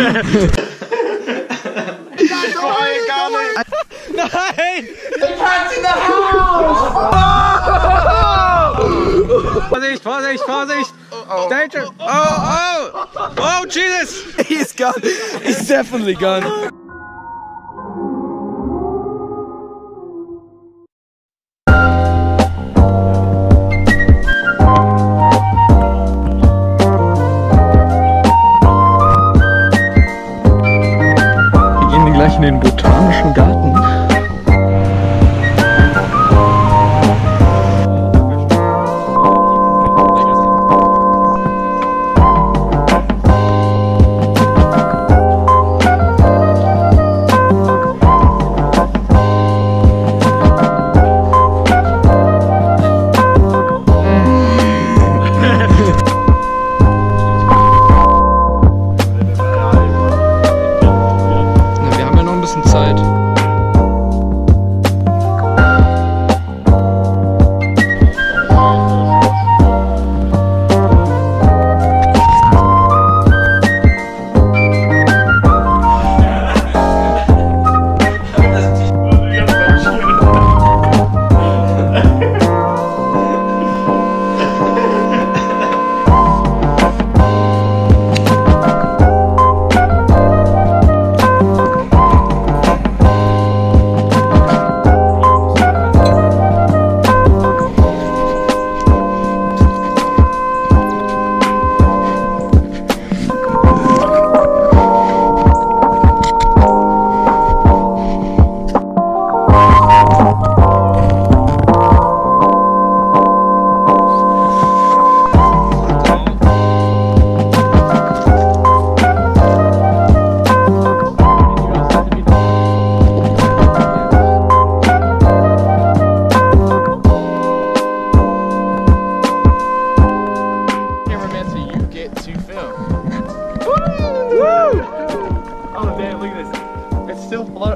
Nein! Nein! Die Katze in der Haus! Vorsicht, Vorsicht, Vorsicht! Danger! Oh, oh! Oh, Jesus! He's gone! He's definitely gone! In den botanischen Garten.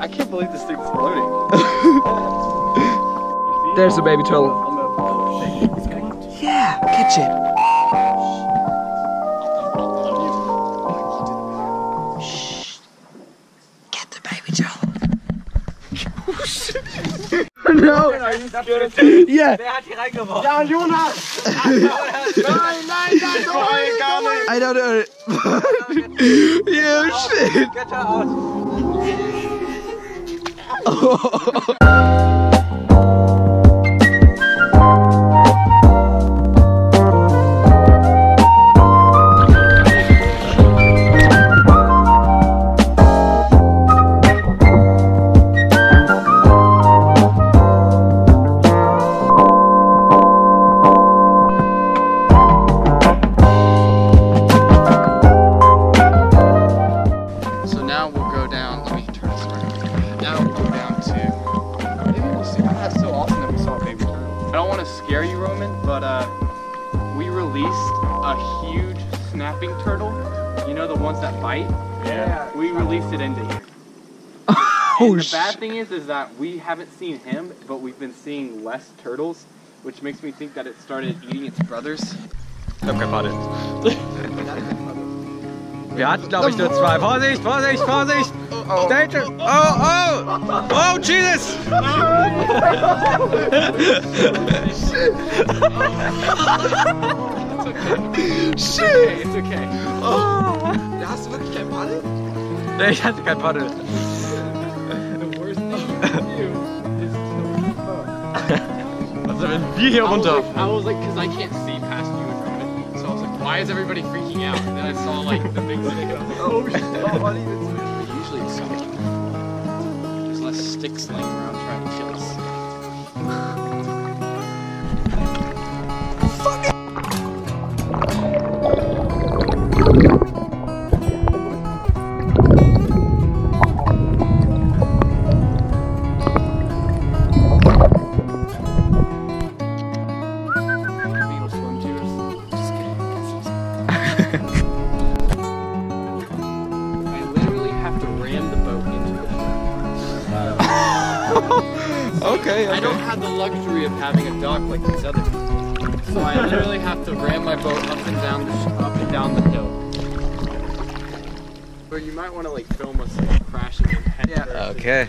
I can't believe this thing's floating. There's the baby turtle. Yeah, catch it. Shh. Get the baby turtle. No. Yeah. Ja, Jonas. Nein, nein, nein, nein. I don't know. Yeah, shit. Get her out. Oh. A huge snapping turtle, you know, the ones that bite? Yeah. We released it into here. Oh, and the bad thing is that we haven't seen him, but we've been seeing less turtles, which makes me think that it started eating its brothers. Okay, pardon. Wir hatten, glaube ich, nur zwei. Vorsicht, Vorsicht, Vorsicht! Danger! Oh, oh! Oh, Jesus! Shit! Shit! Okay, it's okay. Oh. Hast du wirklich kein Paddel? Nee, ich hatte kein Paddel. The worst thing you do is to... Also, wenn wir hier runter... I was like, because I can't see past you in front of me. So I was like, why is everybody freaking out? And then I saw like the big snake and I was like, oh shit. But usually it's something. There's less sticks laying around trying to kill us. Okay, okay. I don't have the luxury of having a dock like these other people, so I literally have to ram my boat up and down the hill. But you might want to like film us like crashing and head first. Okay.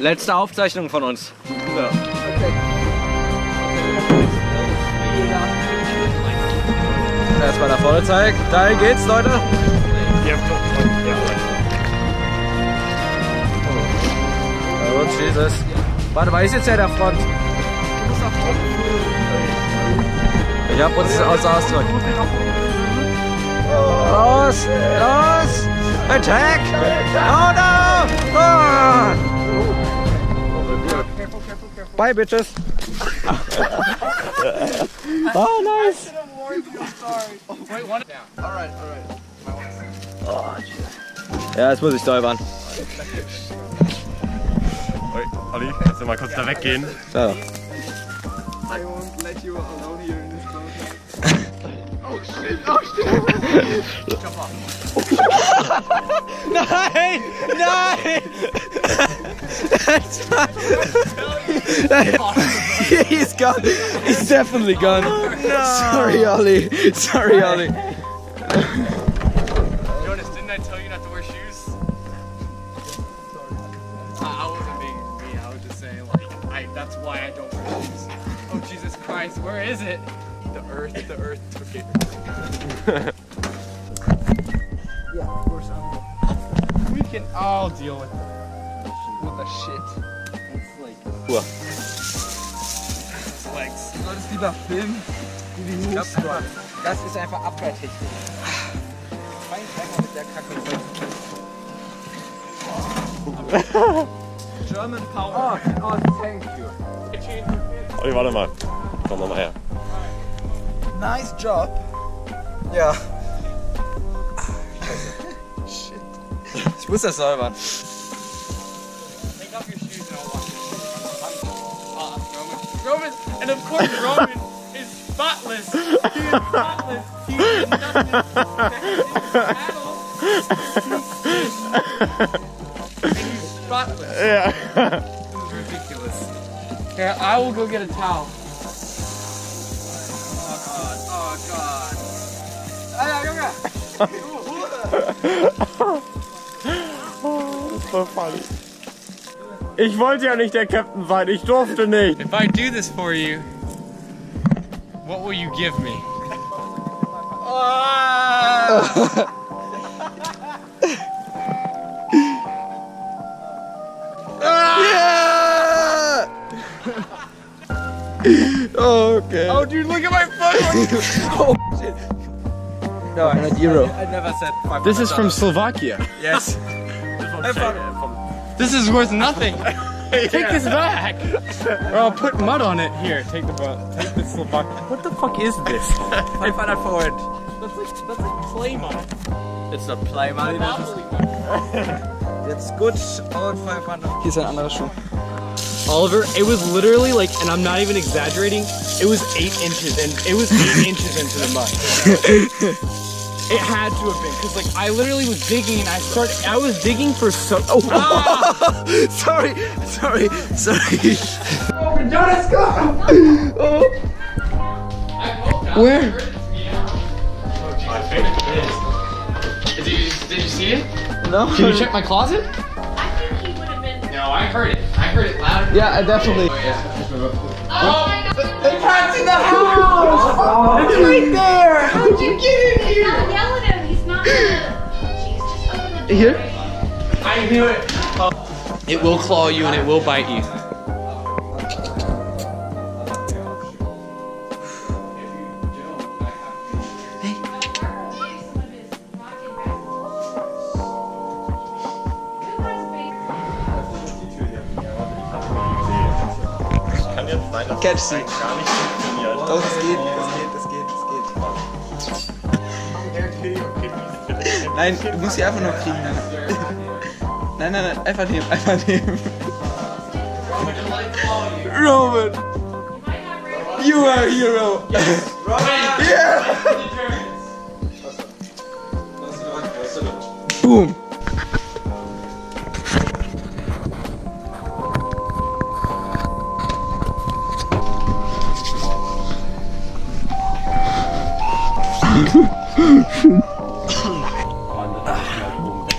Letzte Aufzeichnung von uns. So. Erstmal nach vorne zeigen. Dahin geht's, Leute. Oh Jesus. Warte mal, ist jetzt ja der Front. Ich hab uns aus Ausdruck. Los! Los! Attack! Oh no! Oh. Bye bitches! Oh nice! Ja, jetzt muss ich säubern. Olli, kannst du mal kurz da weggehen? So. I won't let you alone here in this closet. Oh shit, oh shit! Nein! Nein! That's not... He's gone! He's definitely gone! Oh, no. Sorry Ollie! Sorry Ollie! Jonas, didn't I tell you not to wear shoes? I wasn't being me, I was just saying like, that's why I don't wear shoes. Oh Jesus Christ, where is it? The earth took it. Yeah, of course I'm. We can all deal with the shit. It's like... Uah. It's like... Du solltest lieber filmen, wie die Moves waren. Das ist einfach Abwehrtechnik. Fein einfach mit der Kacke. German Power. Oh, thank you. Okay, warte mal. Komm nochmal her. Nice job. Ja. Shit. Ich muss das säubern. Take off your shoes and I'll watch it. Roman. And of course Roman is spotless. He is spotless. He is nothing. And he's spotless. Yeah. This is ridiculous. Here, I will go get a towel. God. Das ist voll funny. Ich wollte ja nicht der Captain sein, ich durfte nicht. If I do this for you, what will you give me? Okay. Oh dude, look at my phone! Oh shit. No, I never said $500. This is from Slovakia. Yes. This is worth nothing. Take this back. Or I'll put mud on it. Here, take the take this Slovakia. What the fuck is this? $500 for it. That's like play money. It's not play money. That's good old $500. Here's an anderer Schuh. Oliver, it was literally like, and I'm not even exaggerating, it was 8 inches, and it was 8 inches into the mud. It had to have been, because like, I literally was digging, and I was digging for so, oh, ah! sorry. Oh, Jonas, go! Oh. Where? Did you see it? No. Can you check my closet? No, I heard it loud. Yeah, I definitely. Oh, yeah. Oh my God! The cat's in the house! Oh, it's right there! How did you get in here? He's not yelling at him, he's not yelling. She's just opening the door. Here? I knew it! Oh. It will claw you and it will bite you. Catch sie. Doch, es geht. Nein, du musst sie einfach noch kriegen. Nein, einfach nehmen. Roman! You are a hero! Yes! Roman! Yeah! Boom!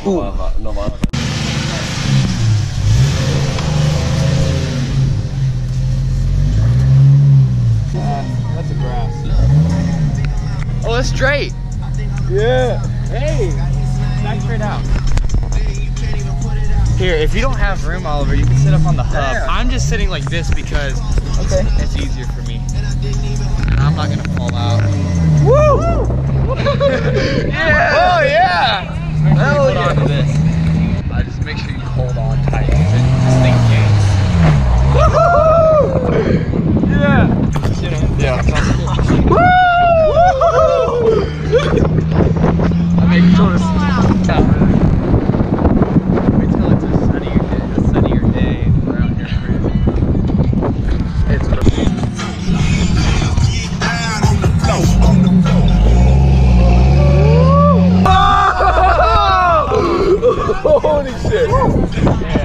normal. That's a grass. Oh, it's straight. Yeah. Hey, back straight out. Here, if you don't have room, Oliver, you can sit up on the hub. Damn. I'm just sitting like this because it's easier for me. And I'm not gonna fall out. Woo! Yeah! Oh yeah! Make sure you hold on to this. Just make sure you hold on tight. This thing gains. Woohoo! Yeah! You know, Woo! I mean, you told us. Yeah. Holy shit!